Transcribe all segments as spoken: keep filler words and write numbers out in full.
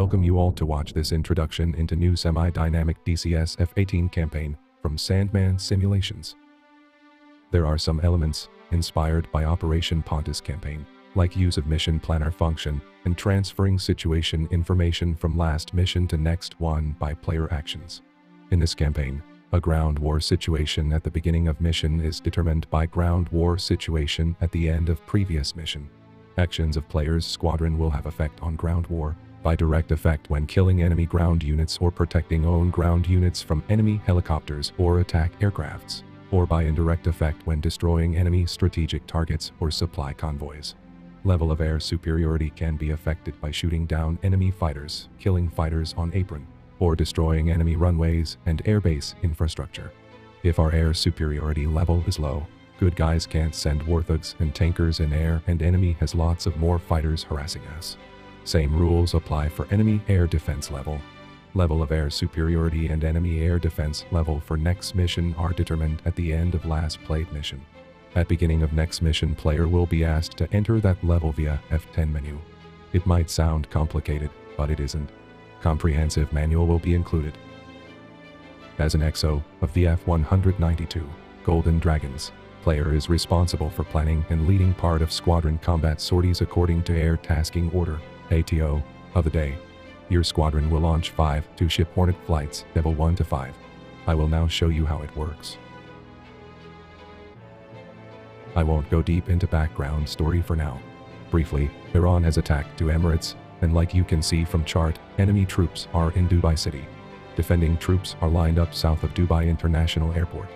Welcome you all to watch this introduction into new semi-dynamic D C S F eighteen campaign from Sandman Simulations. There are some elements inspired by Operation Pontus campaign, like use of mission planner function and transferring situation information from last mission to next one by player actions. In this campaign, a ground war situation at the beginning of mission is determined by ground war situation at the end of previous mission. Actions of players' squadron will have effect on ground war by direct effect when killing enemy ground units or protecting own ground units from enemy helicopters or attack aircrafts, or by indirect effect when destroying enemy strategic targets or supply convoys. Level of air superiority can be affected by shooting down enemy fighters, killing fighters on apron, or destroying enemy runways and airbase infrastructure. If our air superiority level is low, good guys can't send warthogs and tankers in air and enemy has lots of more fighters harassing us. Same rules apply for enemy air defense level. Level of air superiority and enemy air defense level for next mission are determined at the end of last played mission. At beginning of next mission, player will be asked to enter that level via F ten menu. It might sound complicated, but it isn't. Comprehensive manual will be included. As an X O of the V F one ninety-two Golden Dragons, player is responsible for planning and leading part of squadron combat sorties according to Air Tasking Order, A T O, of the day. Your squadron will launch five two-ship Hornet flights, level one to five. I will now show you how it works. I won't go deep into background story for now. Briefly, Iran has attacked two Emirates, and like you can see from chart, enemy troops are in Dubai City. Defending troops are lined up south of Dubai International Airport.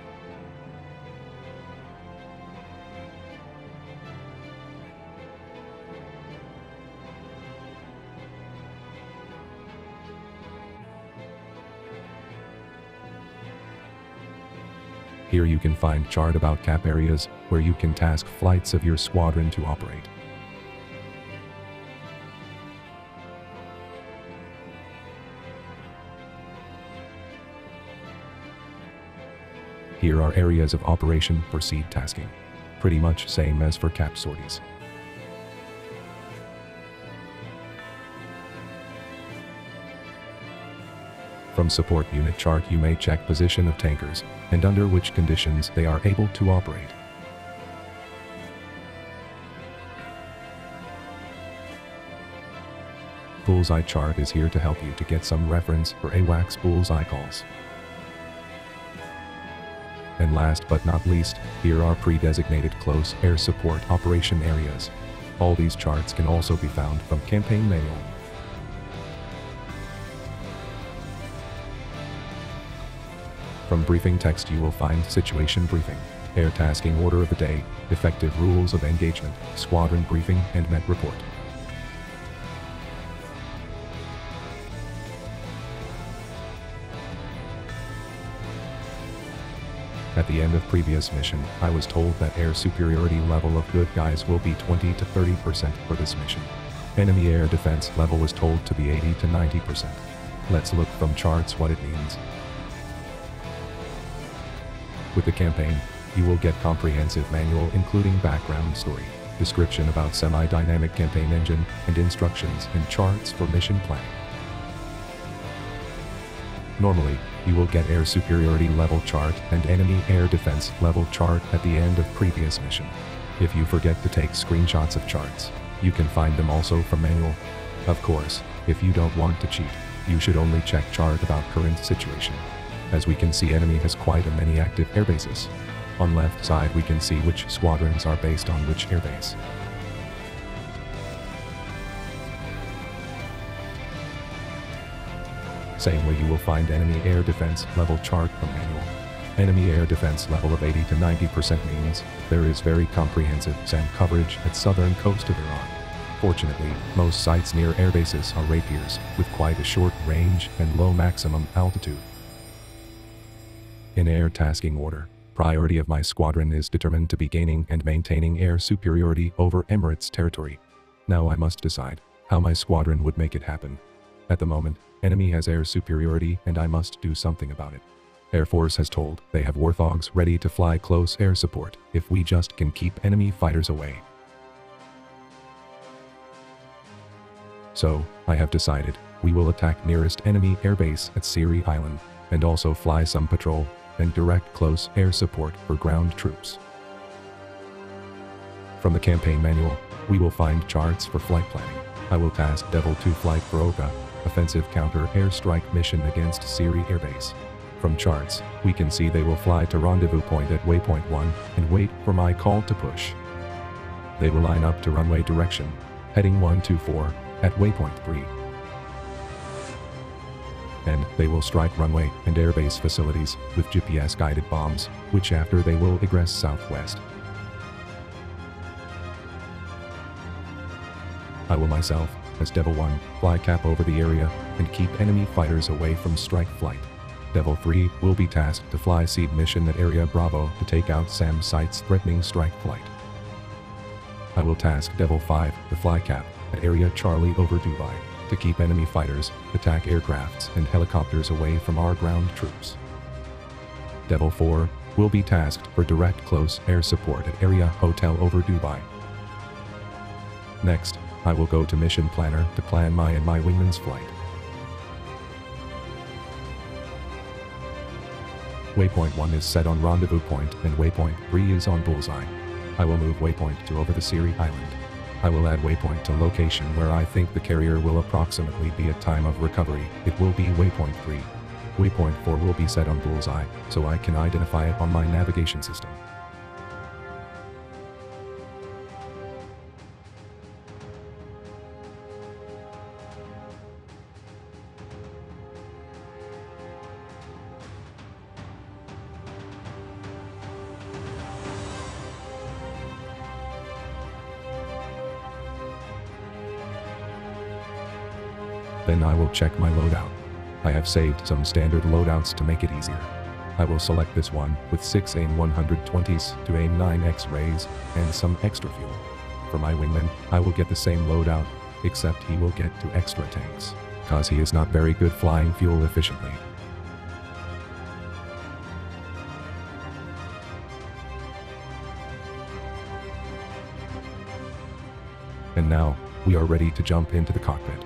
Here you can find chart about cap areas where you can task flights of your squadron to operate. Here are areas of operation for seed tasking. Pretty much same as for cap sorties. From support unit chart you may check position of tankers, and under which conditions they are able to operate. Bullseye chart is here to help you to get some reference for AWACS bullseye calls. And last but not least, here are pre-designated close air support operation areas. All these charts can also be found from campaign manual. From briefing text you will find situation briefing, air tasking order of the day, effective rules of engagement, squadron briefing and met report. At the end of previous mission, I was told that air superiority level of good guys will be twenty to thirty percent for this mission. Enemy air defense level was told to be eighty to ninety percent. Let's look from charts what it means. With the campaign, you will get comprehensive manual including background story, description about semi-dynamic campaign engine, and instructions and charts for mission planning. Normally, you will get air superiority level chart and enemy air defense level chart at the end of previous mission. If you forget to take screenshots of charts, you can find them also from manual. Of course, if you don't want to cheat, you should only check chart about current situation. As we can see, enemy has quite a many active airbases. On left side we can see which squadrons are based on which airbase. Same way you will find enemy air defense level chart from manual. Enemy air defense level of eighty to ninety percent means there is very comprehensive SAM coverage at southern coast of Iran. Fortunately, most sites near airbases are rapiers with quite a short range and low maximum altitude. In air tasking order, priority of my squadron is determined to be gaining and maintaining air superiority over Emirates territory. Now I must decide how my squadron would make it happen. At the moment, enemy has air superiority and I must do something about it. Air Force has told they have warthogs ready to fly close air support if we just can keep enemy fighters away. So, I have decided We will attack nearest enemy airbase at Siri Island, and also fly some patrol and direct close air support for ground troops. From the campaign manual, we will find charts for flight planning. I will task Devil two Flight for Oka, offensive counter-air strike mission against Siri airbase. From charts, we can see they will fly to rendezvous point at waypoint one and wait for my call to push. They will line up to runway direction, heading one two four, at waypoint three. And they will strike runway and airbase facilities with G P S-guided bombs, which after they will egress southwest. I will myself, as Devil one, fly cap over the area and keep enemy fighters away from strike flight. Devil three will be tasked to fly seed mission at Area Bravo to take out SAM sites threatening strike flight. I will task Devil five to fly cap at Area Charlie over Dubai to keep enemy fighters, attack aircrafts and helicopters away from our ground troops. Devil four will be tasked for direct close air support at Area Hotel over Dubai. Next, I will go to Mission Planner to plan my and my wingman's flight. Waypoint one is set on rendezvous point and waypoint three is on bullseye. I will move waypoint two over to Siri Island. I will add waypoint to location where I think the carrier will approximately be at time of recovery. It will be waypoint three. Waypoint four will be set on bullseye, so I can identify it on my navigation system. Then I will check my loadout. I have saved some standard loadouts to make it easier. I will select this one with six A I M one twenties, two A I M nine X rays, and some extra fuel. For my wingman, I will get the same loadout, except he will get two extra tanks, cause he is not very good flying fuel efficiently. And now, we are ready to jump into the cockpit.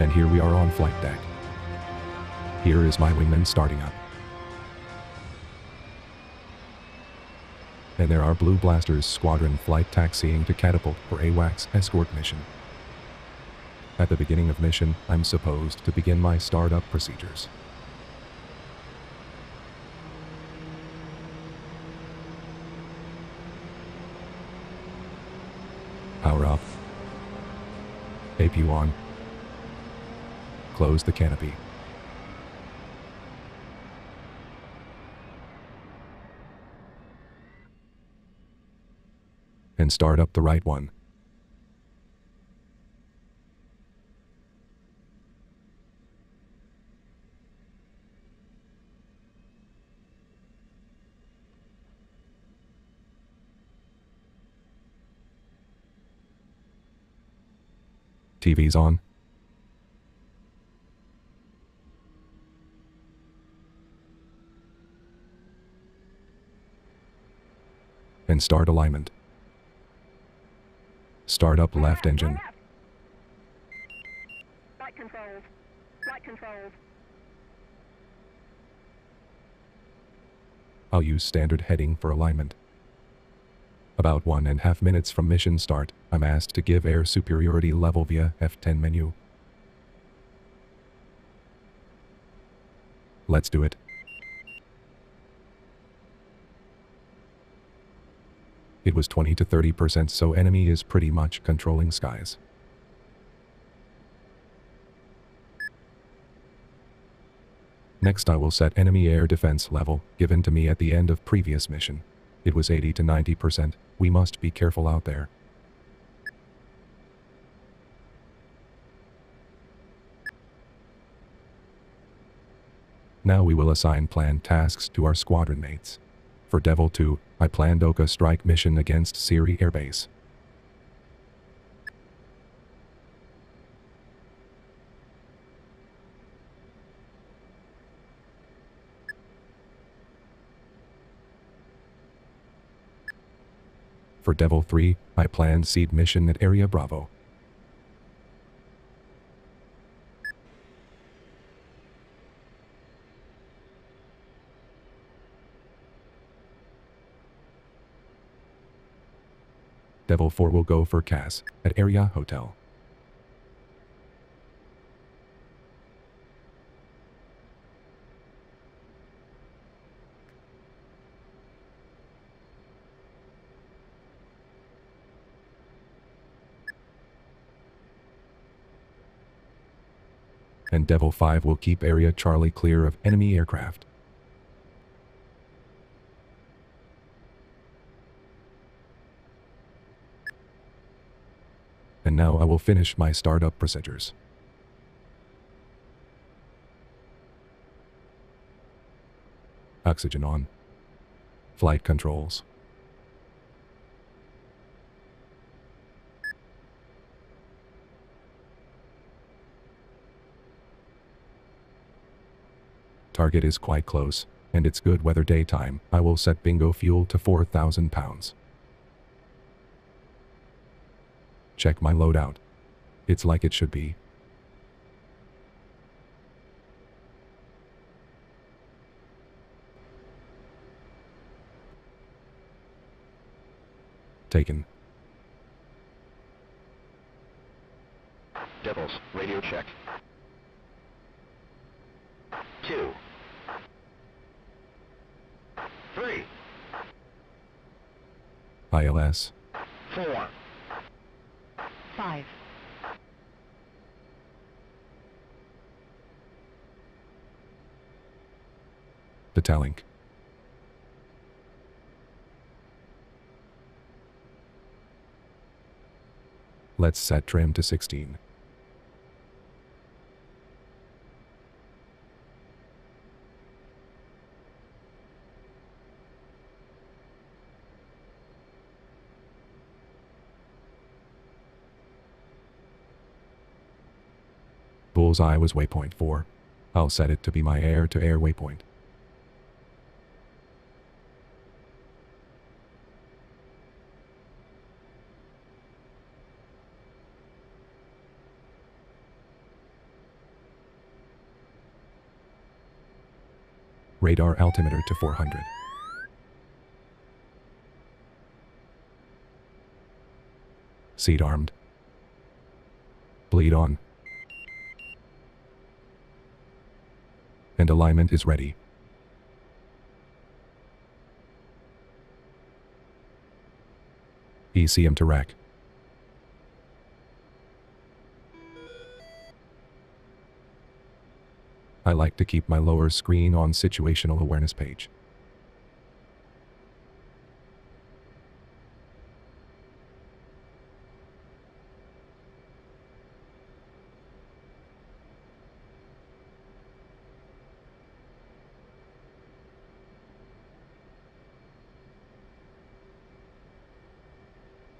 And here we are on flight deck. Here is my wingman starting up. And there are Blue Blasters Squadron flight taxiing to catapult for AWACS escort mission. At the beginning of mission, I'm supposed to begin my startup procedures. Power up. A P U on. Close the canopy. And start up the right one. T V's on. And start alignment. Start up left engine. Flight controls. Flight controls. I'll use standard heading for alignment. About one and a half minutes from mission start, I'm asked to give air superiority level via F ten menu. Let's do it. It was twenty to thirty percent, so enemy is pretty much controlling skies. Next I will set enemy air defense level, given to me at the end of previous mission. It was eighty to ninety percent, we must be careful out there. Now we will assign planned tasks to our squadron mates. For Devil two, I planned Oka strike mission against Siri airbase. for Devil three, my planned seed mission at Area Bravo. Devil four will go for C A S at Area Hotel. And Devil five will keep Area Charlie clear of enemy aircraft. And now I will finish my startup procedures. Oxygen on. Flight controls. Target is quite close, and it's good weather daytime. I will set bingo fuel to four thousand pounds. Check my loadout. It's like it should be. Taken. Devils, radio check. Two. Three. I L S. Four. Five. The Talink. Let's set trim to sixteen. Bullseye was waypoint four. I'll set it to be my air-to-air waypoint. Radar altimeter to four hundred. Seat armed. Bleed on. And alignment is ready. E C M to rack. I like to keep my lower screen on situational awareness page.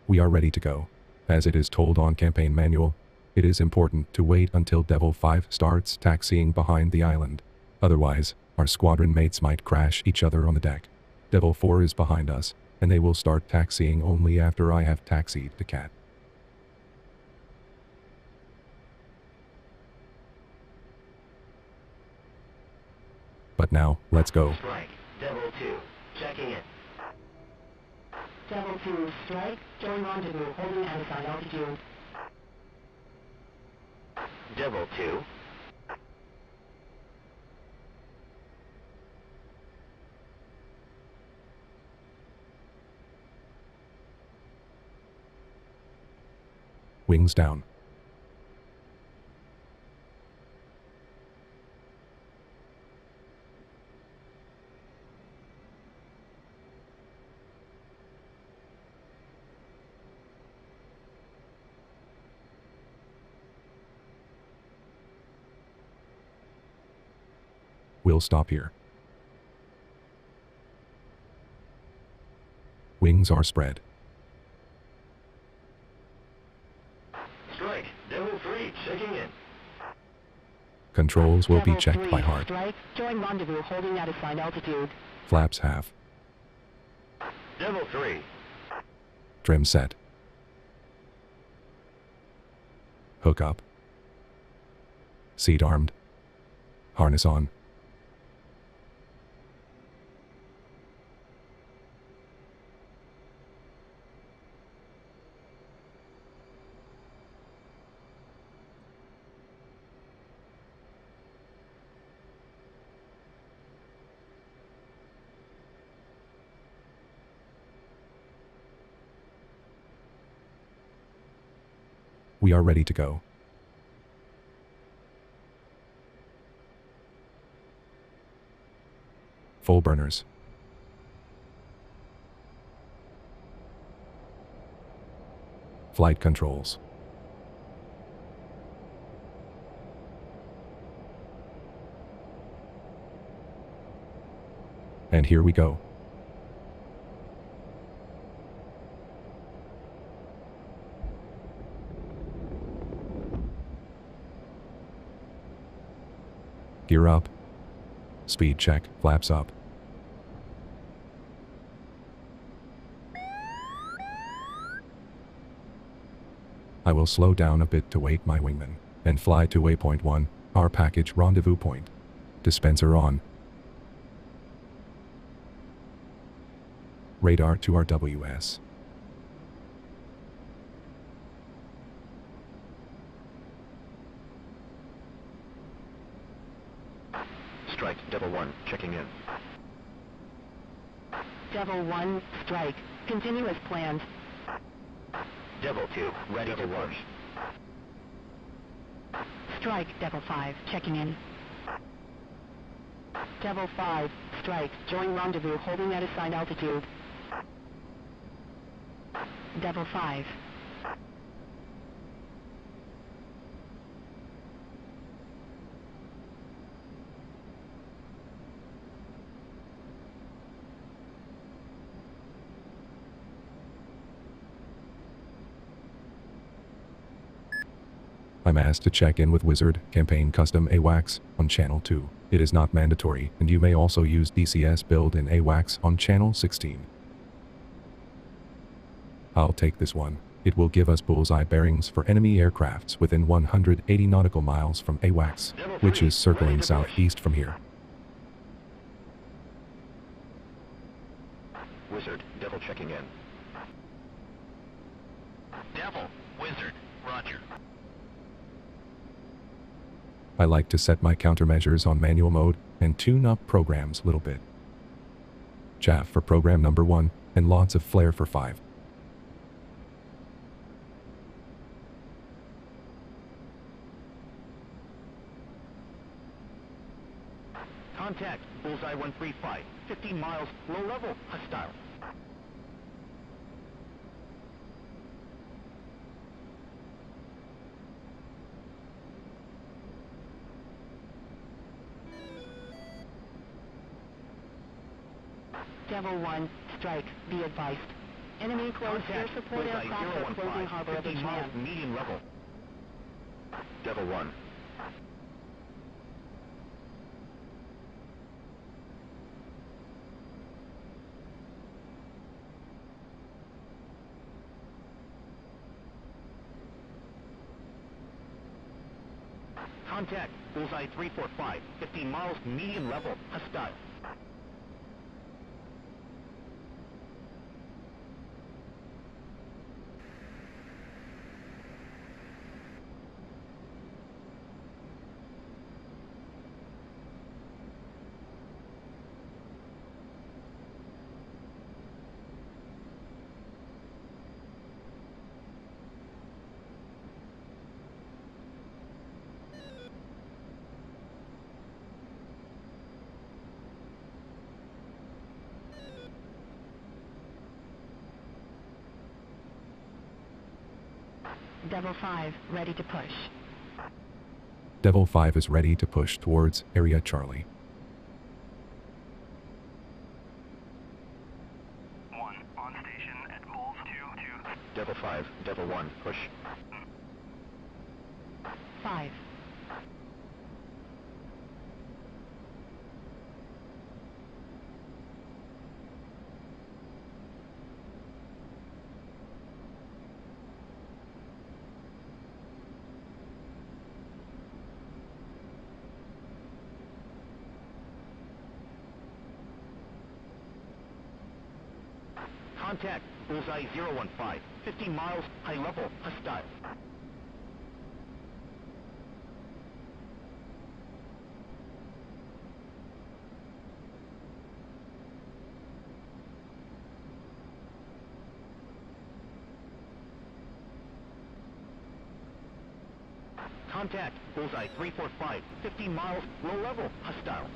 We are ready to go. As it is told on campaign manual, it is important to wait until Devil five starts taxiing behind the island. Otherwise, our squadron mates might crash each other on the deck. Devil four is behind us, and they will start taxiing only after I have taxied the cat. But now, let's go. Strike. Devil two. Checking in. Devil two, strike, join rendezvous, holding Amazon altitude. Devil two. Wings down. We'll stop here. Wings are spread. Strike, Devil three, checking in. Controls will be checked by heart. Strike, join rendezvous, holding at assigned altitude. Flaps half. Devil three. trim set. Hook up. Seat armed. Harness on. We are ready to go. Full burners. Flight controls. And here we go. Gear up. Speed check, flaps up. I will slow down a bit to wait my wingman, and fly to waypoint one, our package rendezvous point. Dispenser on. Radar to our W S. Double one, checking in. Double one, strike. Continue as planned. Double two, ready to push. Strike, double five, checking in. Double five, strike. Join rendezvous, holding at assigned altitude. Double five. I'm asked to check in with Wizard, Campaign Custom A WACS, on Channel two. It is not mandatory, and you may also use D C S Build in A WACS on Channel sixteen. I'll take this one. It will give us bullseye bearings for enemy aircrafts within one hundred eighty nautical miles from A WACS, which is circling southeast from here. Wizard, Devil checking in. Devil, Wizard, roger. I like to set my countermeasures on manual mode and tune up programs little bit. Chaff for program number one and lots of flare for five. Contact bullseye one three five, fifteen miles, low level, hostile. Devil one, strike, be advised. Enemy close air support aircraft are closing harbor of H M. Medium level. Devil one. Contact, bullseye three four five, fifteen miles, medium level, hostile. Devil five, ready to push. Devil five is ready to push towards Area Charlie. one, on station at Bulls two two. Devil five, Devil one, push. five. Contact, bullseye zero one five, fifty miles, high level, hostile. Contact, bullseye three four five, fifty miles, low level, hostile.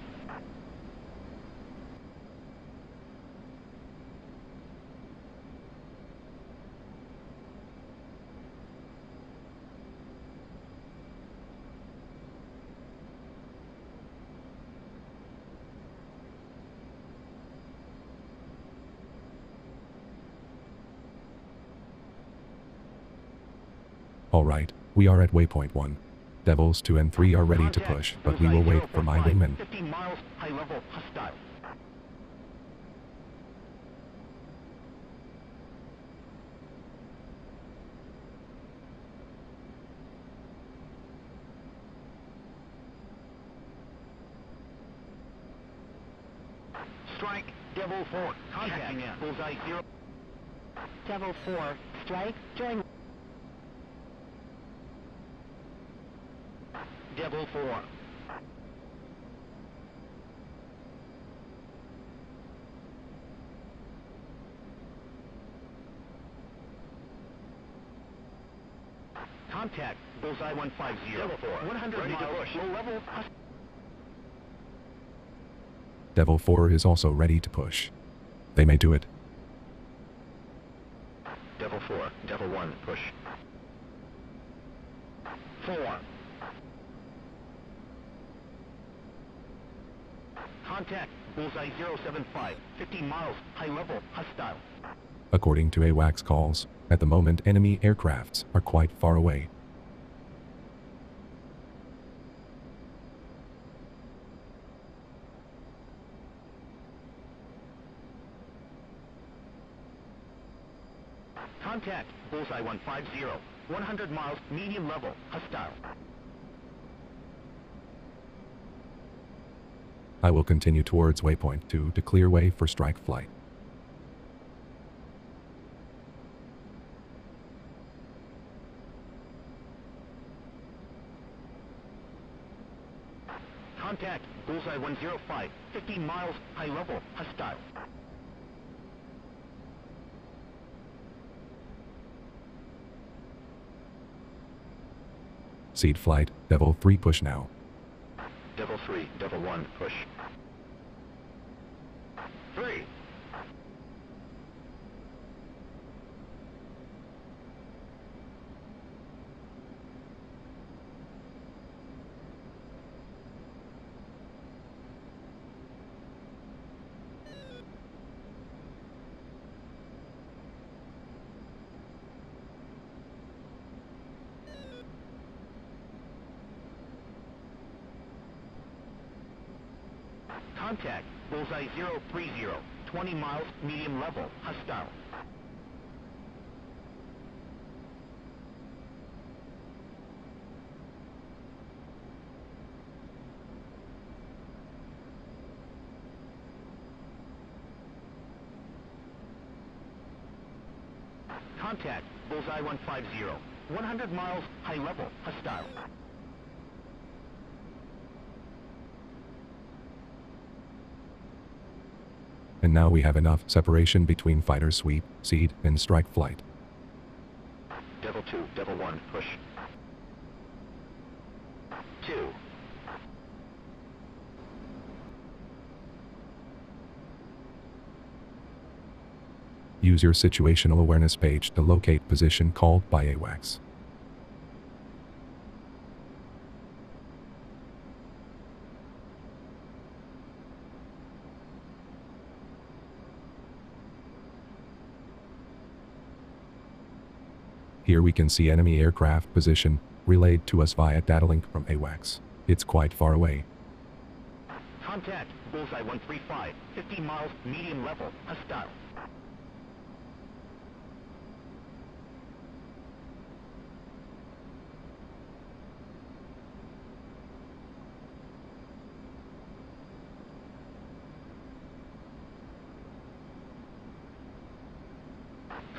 Alright, we are at waypoint one. Devils two and three are ready to push, but we will wait for my wingman. fifteen miles, high level, hostile. Strike, Devil four, contacting in, bullseye zero. Devil four, strike, join. Devil four. Contact, bullseye one five zero. Devil four. one hundred miles, low level. Devil four is also ready to push. They may do it. Devil four, Devil one, push. four. Contact, bullseye zero seven five, fifty miles, high level, hostile. According to AWACS calls, at the moment enemy aircrafts are quite far away. Contact, bullseye one five zero, one hundred miles, medium level, hostile. I will continue towards waypoint two to clear way for strike flight. Contact, bullseye one zero five, fifteen miles, high level, hostile. Seed flight, Devil three push now. Devil three, Devil one, push. Three. Contact, bullseye zero three zero, twenty miles, medium level, hostile. Contact, bullseye one five zero, one hundred miles, high level, hostile. And now we have enough separation between fighter sweep, seed, and strike flight. Devil two, Devil one, push. Two. Use your situational awareness page to locate position called by AWACS. Here we can see enemy aircraft position, relayed to us via data link from AWACS. It's quite far away. Contact, bullseye one three five, fifty miles, medium level, hostile.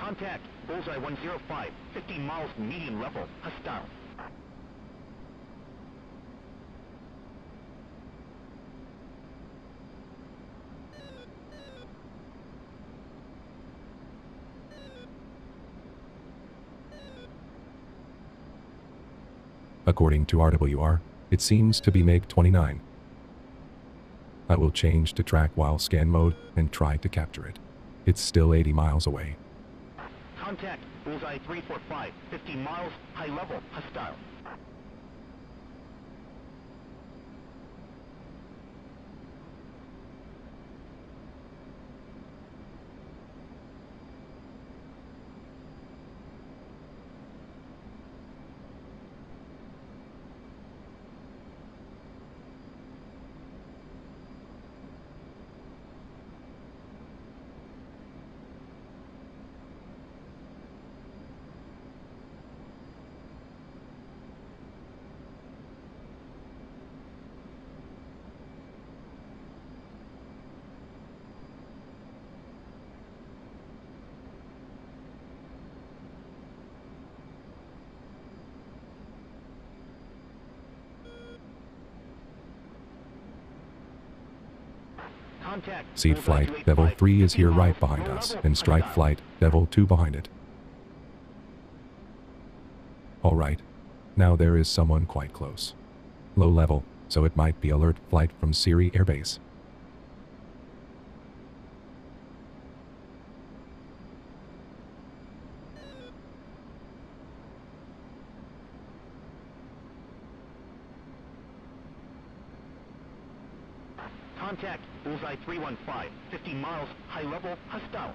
Contact. Bullseye one zero five. fifteen miles medium level. Hostile. According to R W R, it seems to be MiG twenty-nine. I will change to track while scan mode and try to capture it. It's still eighty miles away. Contact, bullseye three four five, fifteen miles, high level, hostile. Seed Flight Devil three is here right behind us, and Strike Flight Devil two behind it. Alright. Now there is someone quite close. Low level, so it might be alert flight from Siri Airbase. Contact, bullseye three one five, fifteen miles, high level, hostile.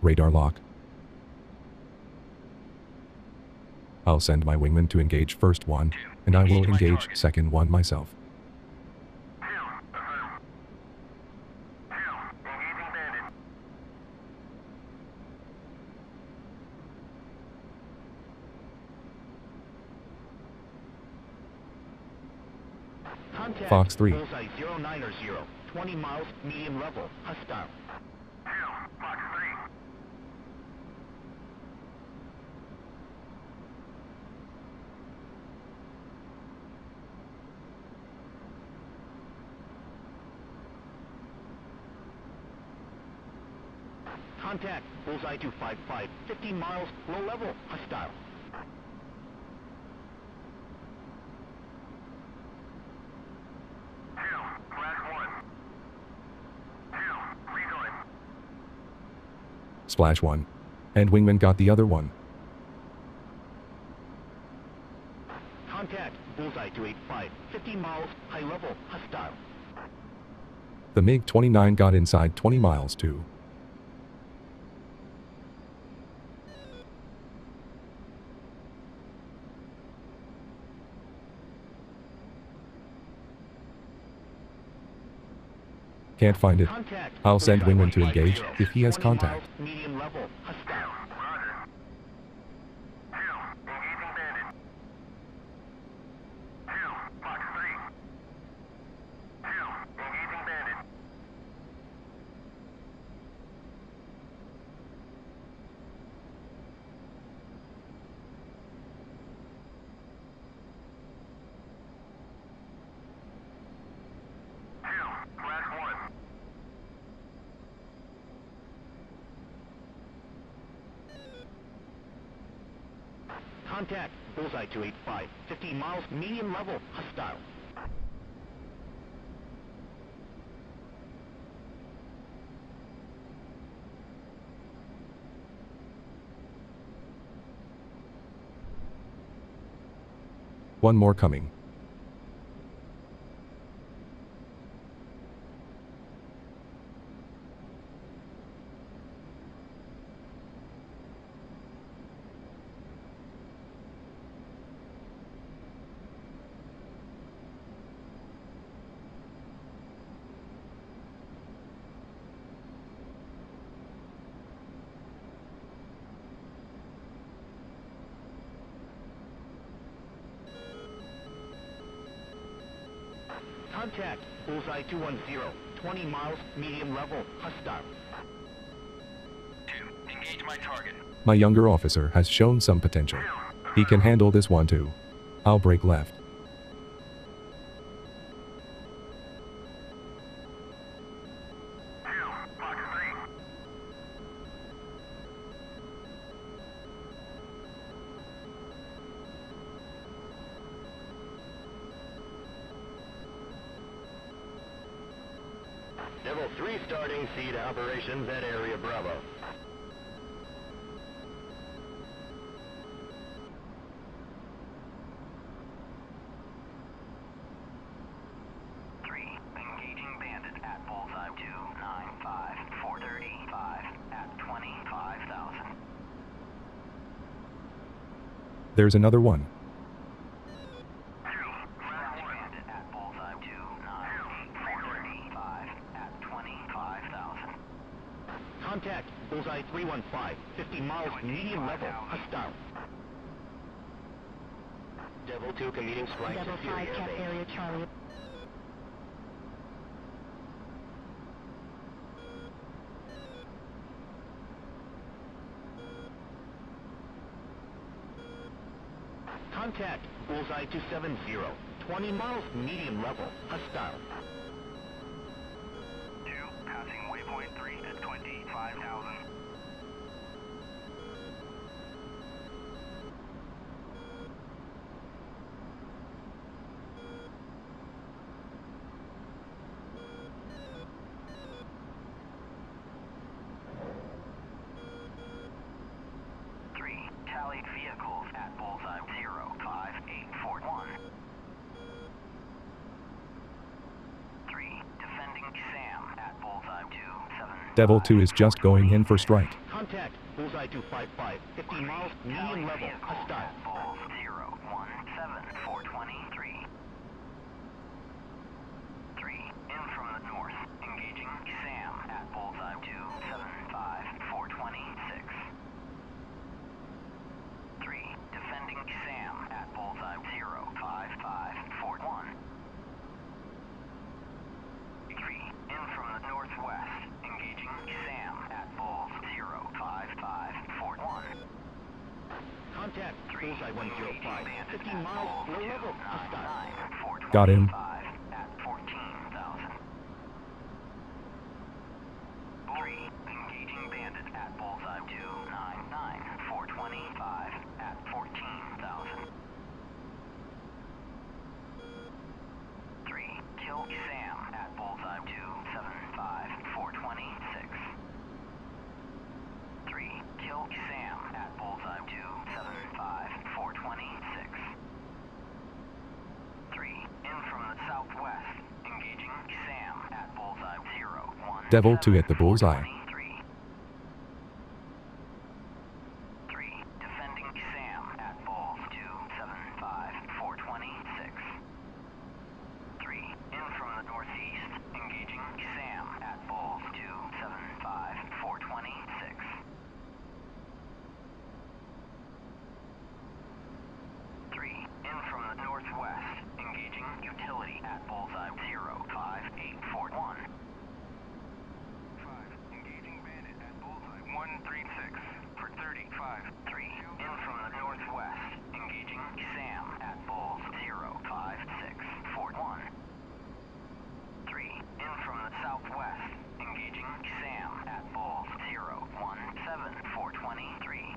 Radar lock. I'll send my wingman to engage first one, and I will engage second one myself. Fox three. Bullseye zero nine zero, twenty miles, medium level, hostile. Contact, bullseye two five five, fifteen miles, low level, hostile. Splash one. And wingman got the other one. Contact, bullseye two eight five, fifteen miles, high level, hostile. The MiG twenty-nine got inside twenty miles too. Can't find it. I'll send wingman to engage if he has contact. Contact, bullseye two eight five, fifteen miles, medium level, hostile. One more coming. Contact. Bullseye two one zero. twenty miles, medium level, hostile. two. Engage my target. My younger officer has shown some potential. He can handle this one too. I'll break left. Devil three starting seed operations at Area Bravo. three. Engaging bandit at bullseye two nine five, four thirty-five at twenty-five thousand. There's another one. Contact, bullseye three one five, fifty miles, medium level, hostile. Devil two commuting strike. Devil five, cap area Charlie. Contact, bullseye two seventy, twenty miles, medium level, hostile. Vehicles at bullseye zero five eight four one. three. Defending Sam at bullseye two seven. Devil two is just going in for strike. Contact bullseye two five five, fifty miles, medium level, hostile. Bull zero one seven, four twenty-three. three. In from the north, engaging Sam at bullseye two seven five, four twenty-six. Sam at bullseye zero five five four one. three. In from the northwest, engaging Sam at bulls zero five five four one. Contact three. Bullseye one zero five, fifteen miles, low level, hostile. Got him. Devil to hit the bullseye. three. Defending Sam at bulls two seven five, four twenty-six. three. In from the northeast, engaging Sam at bulls two seven five, four twenty-six. three. In from the northwest, engaging utility at bullseye zero five eight four one. one three six for thirty-five. three. In from the northwest, engaging Sam at bulls zero five six four one. three. In from the southwest, engaging Sam at bulls zero one seven four twenty-three.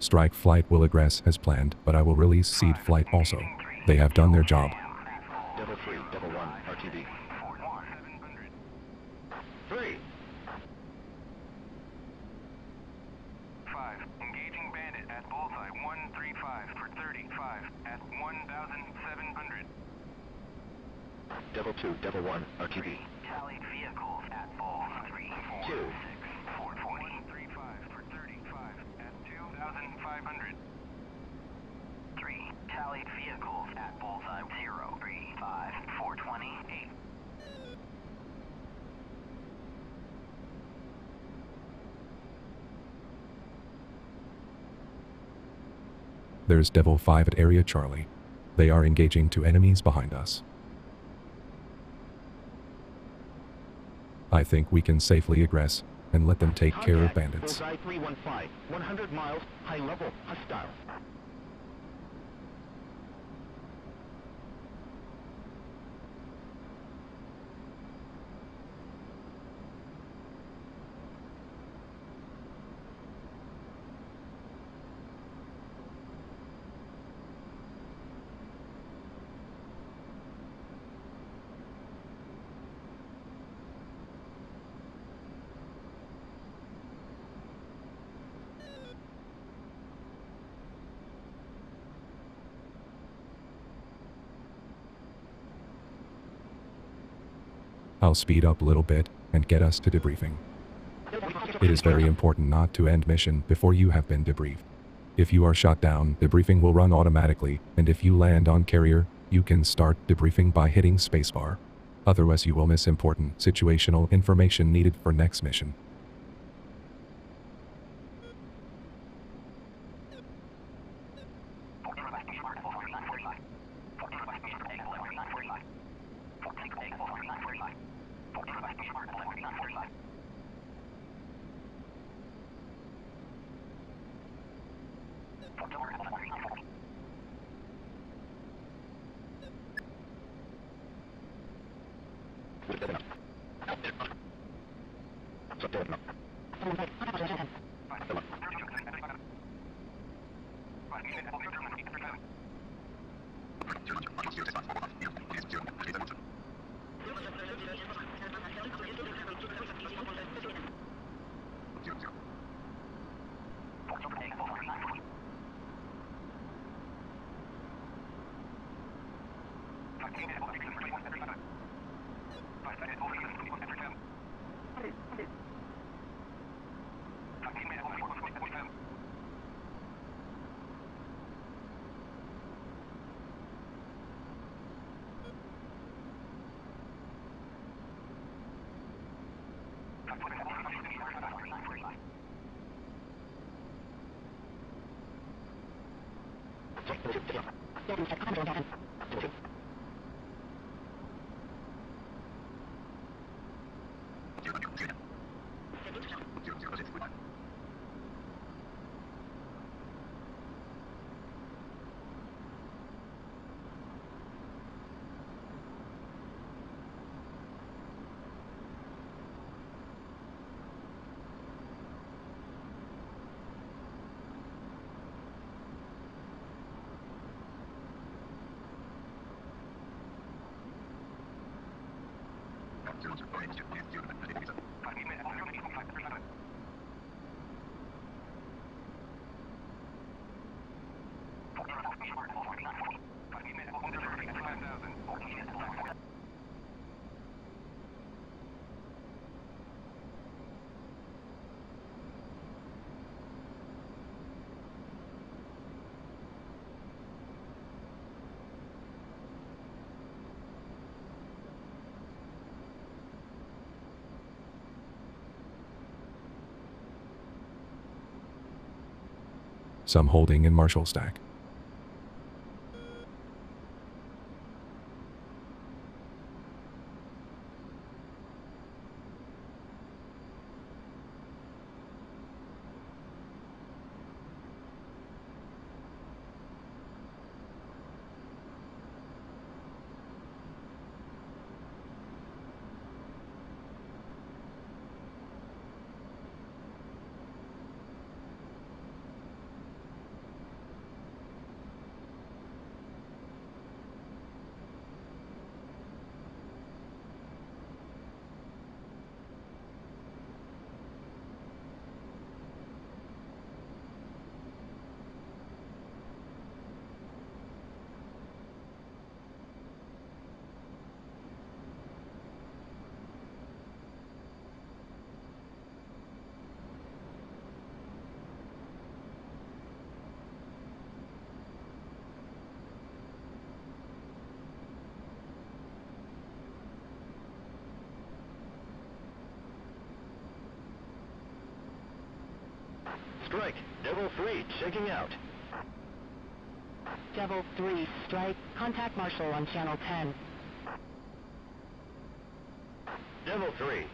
Strike flight will aggress as planned, but I will release seed flight also. They have done their job. Devil three, Devil one, R T B. Three. Five. Engaging bandit at bullseye one three five for thirty-five at one thousand seven hundred. Devil two, Devil one, R T B. Tallied vehicles at bullseye three four six four forty three five for thirty-five at two thousand five hundred. Three. Tallied vehicles at bullseye zero three five four twenty-eight. There's Devil five at Area Charlie. They are engaging two enemies behind us. I think we can safely aggress and let them take care of bandits. three one five, one hundred miles, high level, hostile. I'll speed up a little bit and get us to debriefing. It is very important not to end mission before you have been debriefed. If you are shot down, debriefing will run automatically, and if you land on carrier, you can start debriefing by hitting spacebar. Otherwise you will miss important situational information needed for next mission. Some holding in Marshall Stack. Devil three, checking out. Devil three, strike. Contact Marshal on channel ten. Devil three.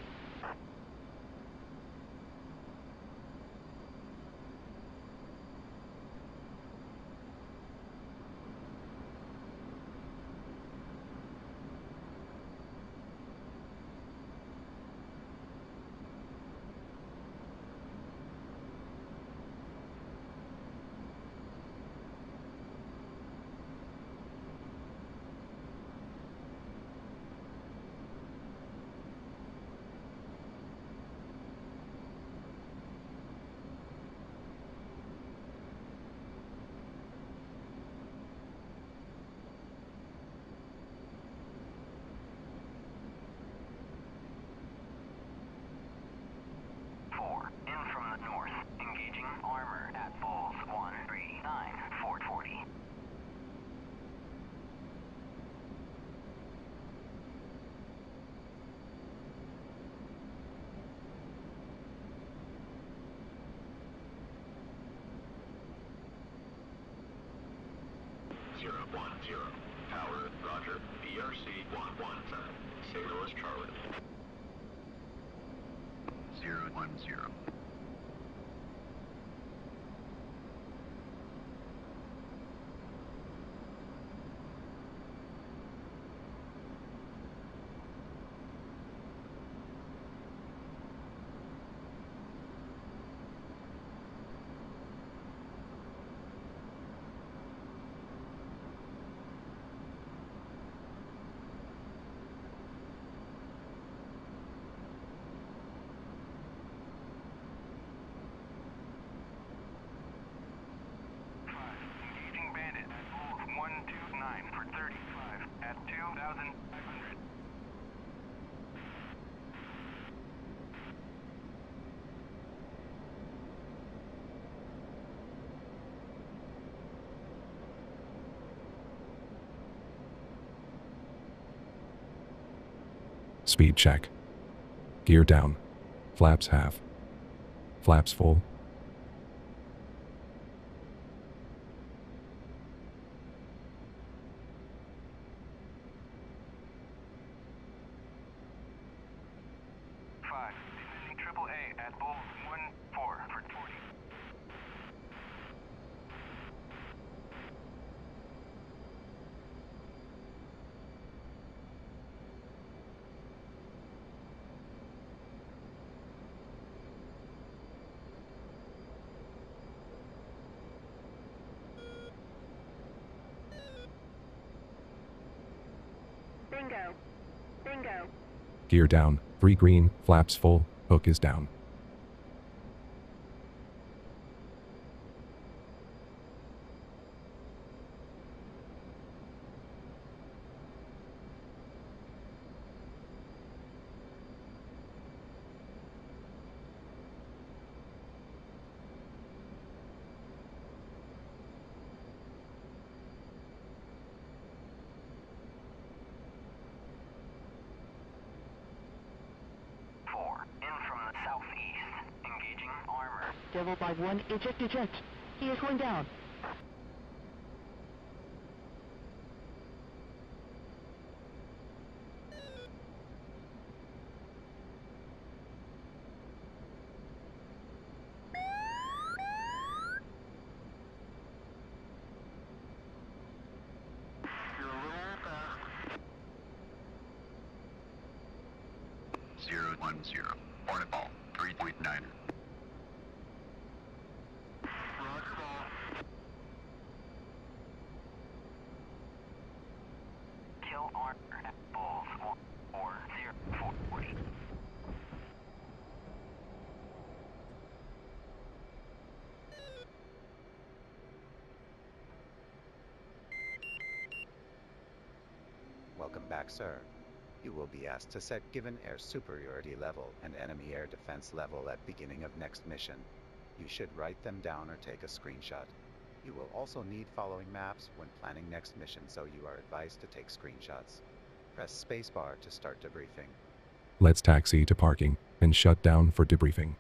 zero one zero. Tower, roger. B R C one one seven. Signal is Charlie. zero one zero. Speed check. Gear down. Flaps half. Flaps full. Bingo. Bingo. Gear down, three green, flaps full, hook is down. Devil by one, eject, eject. He is going down. Zero one zero. Hornet ball, three point nine. Welcome back, sir. You will be asked to set given air superiority level and enemy air defense level at beginning of next mission. You should write them down or take a screenshot. You will also need following maps when planning next mission, so you are advised to take screenshots. Press spacebar to start debriefing. Let's taxi to parking and shut down for debriefing.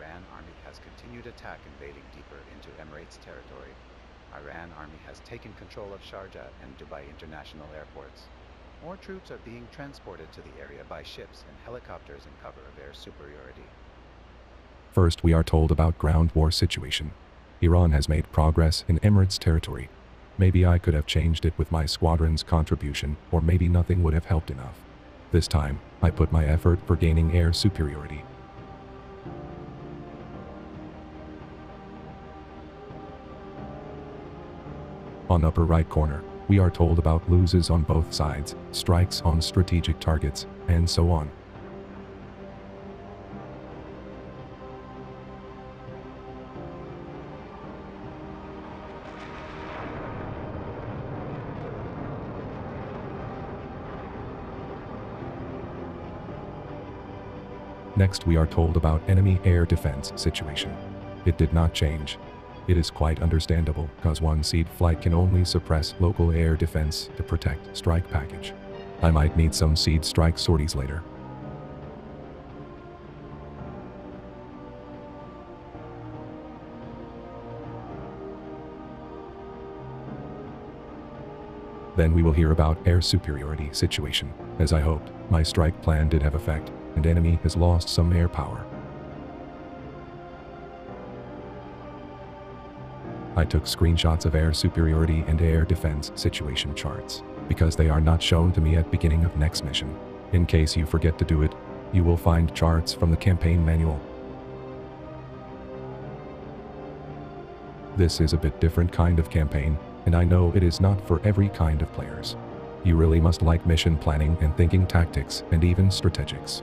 Iran Army has continued attack invading deeper into Emirates territory. Iran Army has taken control of Sharjah and Dubai International Airports. More troops are being transported to the area by ships and helicopters in cover of air superiority. First, we are told about ground war situation. Iran has made progress in Emirates territory. Maybe I could have changed it with my squadron's contribution, or maybe nothing would have helped enough. This time, I put my effort for gaining air superiority. On upper right corner, we are told about losses on both sides, strikes on strategic targets, and so on. Next, we are told about enemy air defense situation. It did not change. It is quite understandable, cause one seed flight can only suppress local air defense to protect strike package. I might need some seed strike sorties later. Then we will hear about air superiority situation. As I hoped, my strike plan did have effect, and enemy has lost some air power. I took screenshots of air superiority and air defense situation charts, because they are not shown to me at beginning of next mission. In case you forget to do it, you will find charts from the campaign manual. This is a bit different kind of campaign, and I know it is not for every kind of players. You really must like mission planning and thinking tactics and even strategics.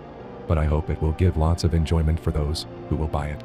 But I hope it will give lots of enjoyment for those who will buy it.